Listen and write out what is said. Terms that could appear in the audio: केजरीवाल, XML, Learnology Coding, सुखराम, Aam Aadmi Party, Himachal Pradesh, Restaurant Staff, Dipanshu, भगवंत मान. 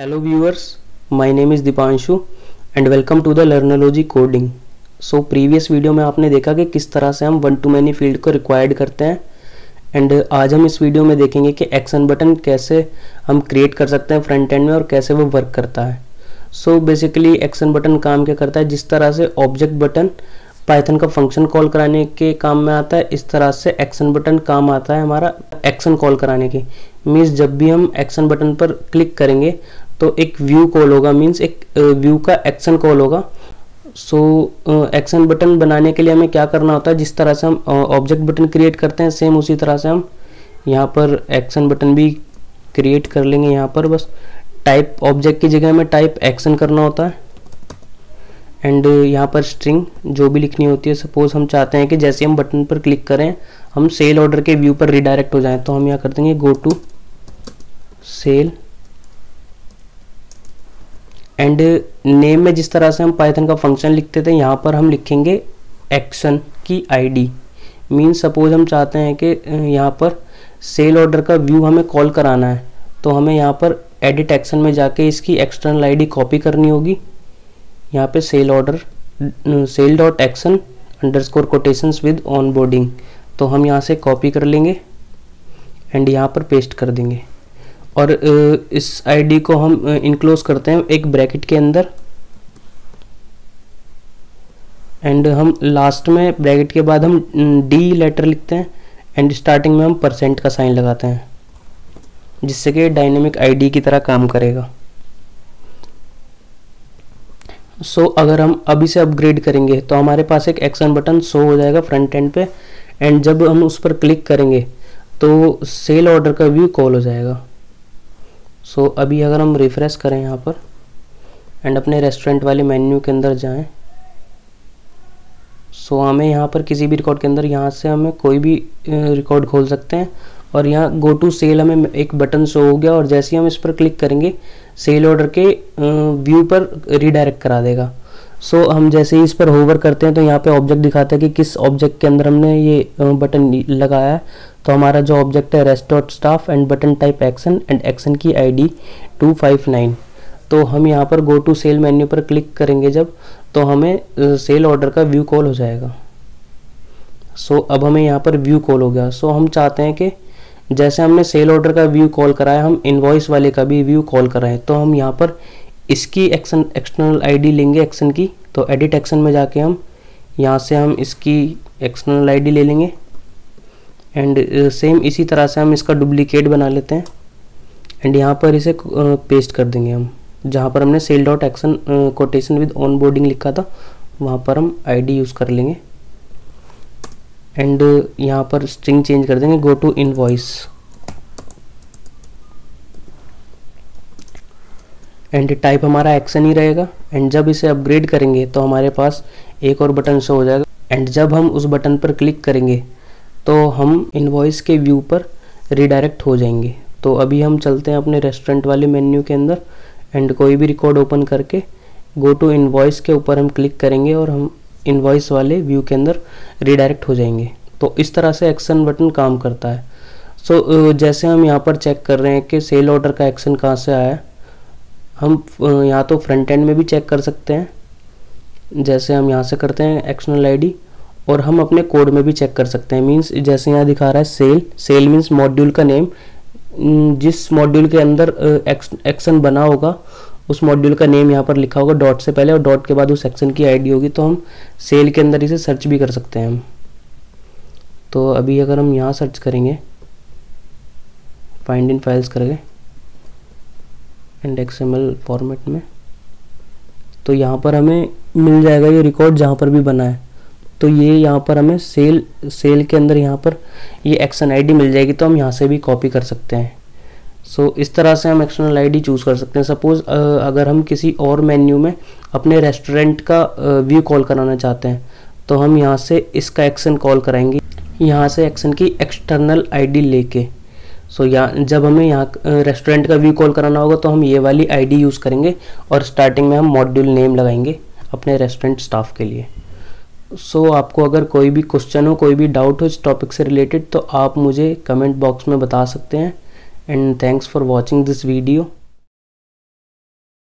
Hello viewers, my name is Dipanshu and welcome to the Learnology Coding. So previous video में आपने देखा कि किस तरह से हम 1 to many field को required करते हैं and आज हम इस video में देखेंगे कि action button कैसे हम create कर सकते हैं front end में और कैसे वो work करता है. So basically action button काम क्या करता है, जिस तरह से object button Python का function call कराने के काम में आता है, इस तरह से action button काम आता है हमारा action call कराने की. मीन्स जब भी हम action button पर click करेंगे तो एक व्यू कॉल होगा, मींस एक व्यू का एक्शन कॉल होगा. सो एक्शन बटन बनाने के लिए हमें क्या करना होता है, जिस तरह से हम ऑब्जेक्ट बटन क्रिएट करते हैं सेम उसी तरह से हम यहाँ पर एक्शन बटन भी क्रिएट कर लेंगे. यहाँ पर बस टाइप ऑब्जेक्ट की जगह में टाइप एक्शन करना होता है एंड यहाँ पर स्ट्रिंग जो भी लिखनी होती है. सपोज हम चाहते हैं कि जैसे हम बटन पर क्लिक करें हम सेल ऑर्डर के व्यू पर रिडायरेक्ट हो जाएँ, तो हम यहाँ कर देंगे go to sale and name में जिस तरह से हम पाइथन का फंक्शन लिखते थे यहाँ पर हम लिखेंगे एक्शन की आईडी. मीन सपोज हम चाहते हैं कि यहाँ पर सेल ऑर्डर का व्यू हमें कॉल कराना है तो हमें यहाँ पर एडिट एक्शन में जाके इसकी एक्सटर्नल आईडी कॉपी करनी होगी. यहाँ पे sale order sale dot action underscore quotations with onboarding, तो हम यहाँ से कॉपी कर लेंगे एंड यहाँ पर पेस्ट कर देंगे और इस आईडी को हम इनक्लोज करते हैं एक ब्रैकेट के अंदर एंड हम लास्ट में ब्रैकेट के बाद हम डी लेटर लिखते हैं एंड स्टार्टिंग में हम परसेंट का साइन लगाते हैं जिससे कि डायनेमिक आईडी की तरह काम करेगा. सो अगर हम अभी से अपग्रेड करेंगे तो हमारे पास एक एक्शन बटन शो हो जाएगा फ्रंट एंड पे एंड जब हम उस पर क्लिक करेंगे तो सेल ऑर्डर का व्यू कॉल हो जाएगा. सो अभी अगर हम रिफ्रेश करें यहाँ पर एंड अपने रेस्टोरेंट वाले मेन्यू के अंदर जाएं, सो हमें यहाँ पर किसी भी रिकॉर्ड के अंदर यहाँ से हमें कोई भी रिकॉर्ड खोल सकते हैं और यहाँ गो टू सेल हमें एक बटन शो हो गया और जैसे ही हम इस पर क्लिक करेंगे सेल ऑर्डर के व्यू पर रिडायरेक्ट करा देगा. सो हम जैसे ही इस पर होवर करते हैं तो यहाँ पे ऑब्जेक्ट दिखाता है कि किस ऑब्जेक्ट के अंदर हमने ये बटन लगाया है, तो हमारा जो ऑब्जेक्ट है restaurant staff and button type action and action की आईडी 259. तो हम यहाँ पर गो टू सेल मेन्यू पर क्लिक करेंगे जब तो हमें सेल ऑर्डर का व्यू कॉल हो जाएगा. सो अब हमें यहाँ पर व्यू कॉल हो गया. सो हम चाहते हैं कि जैसे हमने सेल ऑर्डर का व्यू कॉल कराया हम इनवॉइस वाले का भी व्यू कॉल कराएं, तो हम यहाँ पर इसकी एक्शन एक्सटर्नल आईडी लेंगे एक्शन की, तो एडिट एक्शन में जाके हम यहाँ से हम इसकी एक्सटर्नल आईडी ले लेंगे एंड सेम इसी तरह से हम इसका डुप्लीकेट बना लेते हैं एंड यहाँ पर इसे पेस्ट कर देंगे हम जहाँ पर हमने sale dot action quotation with onboarding लिखा था वहाँ पर हम आईडी यूज़ कर लेंगे एंड यहाँ पर स्ट्रिंग चेंज कर देंगे go to invoice and type हमारा एक्शन ही रहेगा एंड जब इसे अपग्रेड करेंगे तो हमारे पास एक और बटन शो हो जाएगा एंड जब हम उस बटन पर क्लिक करेंगे तो हम इनवॉइस के व्यू पर रिडायरेक्ट हो जाएंगे. तो अभी हम चलते हैं अपने रेस्टोरेंट वाले मेन्यू के अंदर एंड कोई भी रिकॉर्ड ओपन करके गो टू इनवॉइस के ऊपर हम क्लिक करेंगे और हम इनवॉइस वाले व्यू के अंदर रिडायरेक्ट हो जाएंगे. तो इस तरह से एक्शन बटन काम करता है. सो जैसे हम यहाँ पर चेक कर रहे हैं कि सेल ऑर्डर का एक्शन कहाँ से आया है, हम यहाँ तो फ्रंट एंड में भी चेक कर सकते हैं जैसे हम यहाँ से करते हैं एक्शनल आईडी, और हम अपने कोड में भी चेक कर सकते हैं. मींस जैसे यहाँ दिखा रहा है सेल, सेल मींस मॉड्यूल का नेम, जिस मॉड्यूल के अंदर एक्शन बना होगा उस मॉड्यूल का नेम यहाँ पर लिखा होगा डॉट से पहले और डॉट के बाद उस एक्शन की आईडी होगी, तो हम सेल के अंदर इसे सर्च भी कर सकते हैं हम. तो अभी अगर हम यहाँ सर्च करेंगे फाइंड इन फाइल्स करके एंड XML फॉर्मेट में तो यहाँ पर हमें मिल जाएगा ये रिकॉर्ड जहाँ पर भी बना है. तो ये यहाँ पर हमें सेल के अंदर यहाँ पर ये एक्शन आईडी मिल जाएगी, तो हम यहाँ से भी कॉपी कर सकते हैं. सो इस तरह से हम एक्शनल आईडी चूज़ कर सकते हैं. सपोज़ अगर हम किसी और मेन्यू में अपने रेस्टोरेंट का व्यू कॉल कराना चाहते हैं तो हम यहाँ से इसका एक्शन कॉल कराएंगे यहाँ से एक्शन की एक्सटर्नल आईडी लेके. सो यहाँ जब हमें यहाँ रेस्टोरेंट का व्यू कॉल कराना होगा तो हम ये वाली आईडी यूज़ करेंगे और स्टार्टिंग में हम मॉड्यूल नेम लगाएंगे अपने रेस्टोरेंट स्टाफ के लिए. सो आपको अगर कोई भी क्वेश्चन हो कोई भी डाउट हो इस टॉपिक से रिलेटेड तो आप मुझे कमेंट बॉक्स में बता सकते हैं and thanks for watching this video.